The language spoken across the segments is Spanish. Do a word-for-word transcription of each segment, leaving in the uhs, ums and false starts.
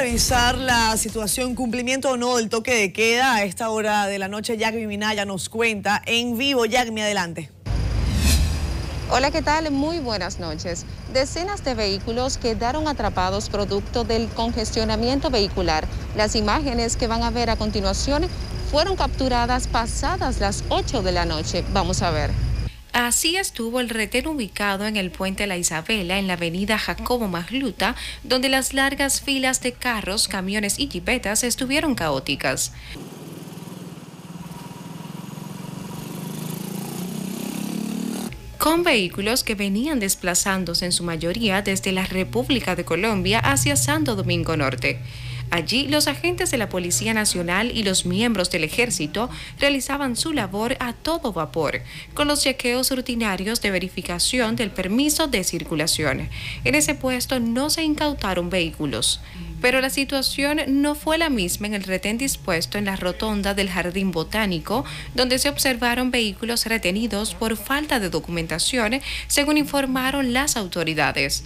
revisar la situación, cumplimiento o no del toque de queda. A esta hora de la noche, Yagmi Minaya nos cuenta en vivo. Yagmi, adelante. Hola, ¿qué tal? Muy buenas noches. Decenas de vehículos quedaron atrapados producto del congestionamiento vehicular. Las imágenes que van a ver a continuación fueron capturadas pasadas las ocho de la noche. Vamos a ver. Así estuvo el retén ubicado en el puente La Isabela, en la avenida Jacobo Majluta, donde las largas filas de carros, camiones y jipetas estuvieron caóticas. Con vehículos que venían desplazándose en su mayoría desde la República de Colombia hacia Santo Domingo Norte. Allí, los agentes de la Policía Nacional y los miembros del Ejército realizaban su labor a todo vapor, con los chequeos rutinarios de verificación del permiso de circulación. En ese puesto no se incautaron vehículos, pero la situación no fue la misma en el retén dispuesto en la rotonda del Jardín Botánico, donde se observaron vehículos retenidos por falta de documentación, según informaron las autoridades.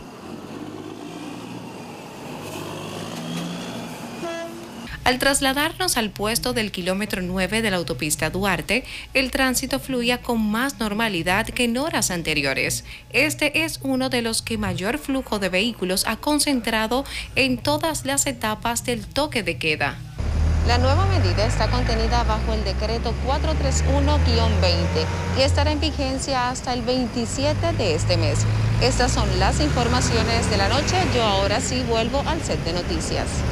Al trasladarnos al puesto del kilómetro nueve de la autopista Duarte, el tránsito fluía con más normalidad que en horas anteriores. Este es uno de los que mayor flujo de vehículos ha concentrado en todas las etapas del toque de queda. La nueva medida está contenida bajo el decreto cuatrocientos treinta y uno guion veinte y estará en vigencia hasta el veintisiete de este mes. Estas son las informaciones de la noche. Yo ahora sí vuelvo al set de noticias.